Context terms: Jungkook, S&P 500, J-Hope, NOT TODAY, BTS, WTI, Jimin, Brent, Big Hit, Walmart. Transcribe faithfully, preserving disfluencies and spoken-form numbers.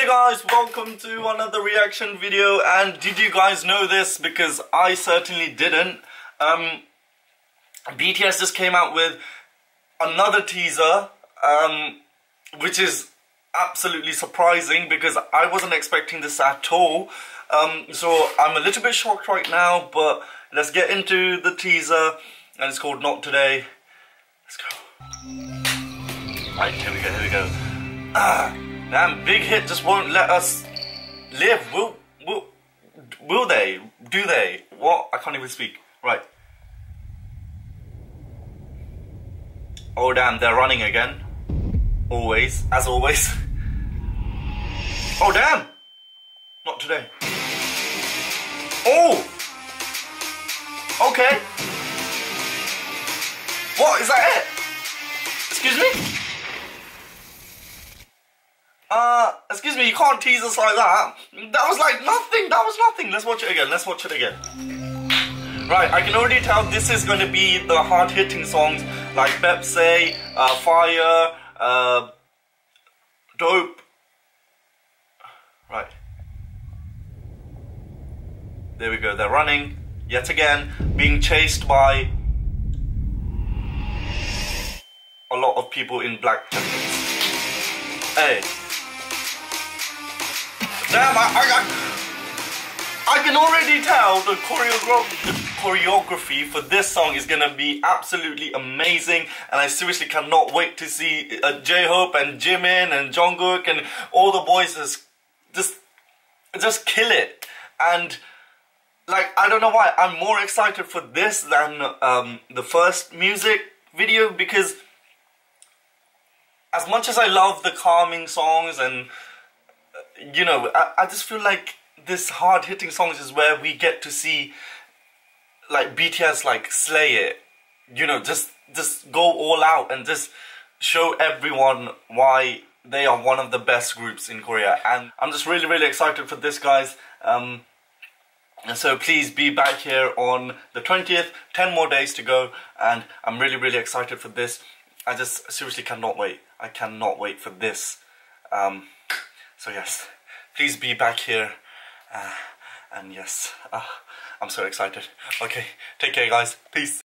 Hey there guys, welcome to another reaction video. And did you guys know this? Because I certainly didn't. um, B T S just came out with another teaser, um, which is absolutely surprising because I wasn't expecting this at all. um, So I'm a little bit shocked right now, but let's get into the teaser. And it's called Not Today. Let's go. Right, here we go, here we go. Ah, damn, Big Hit just won't let us live. Will, will, will they? Do they? What? I can't even speak. Right. Oh damn, they're running again. Always, as always. Oh damn! Not today. Oh! Okay. What? Is that it? Excuse me? Uh, excuse me, you can't tease us like that. That was like nothing, that was nothing. Let's watch it again, let's watch it again. Right, I can already tell this is going to be the hard-hitting songs like Pepsi, uh, Fire, uh, Dope. Right. There we go, they're running, yet again, being chased by a lot of people in black jackets. Hey. Damn, I, I, I, I can already tell the, choreogra the choreography for this song is going to be absolutely amazing. And I seriously cannot wait to see uh, J-Hope and Jimin and Jungkook and all the boys just, just, just kill it. And like, I don't know why, I'm more excited for this than um, the first music video, because as much as I love the calming songs and you know, I, I just feel like this hard-hitting songs is where we get to see like B T S like slay it, you know, just just go all out and just show everyone why they are one of the best groups in Korea. And I'm just really really excited for this, guys. Um, so please be back here on the twentieth, ten more days to go, and I'm really really excited for this. I just seriously cannot wait. I cannot wait for this. Um, So yes, please be back here, uh, and yes, uh, I'm so excited. Okay, take care guys, peace.